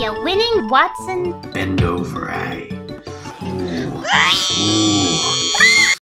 you winning, Watson? Bend over, eh?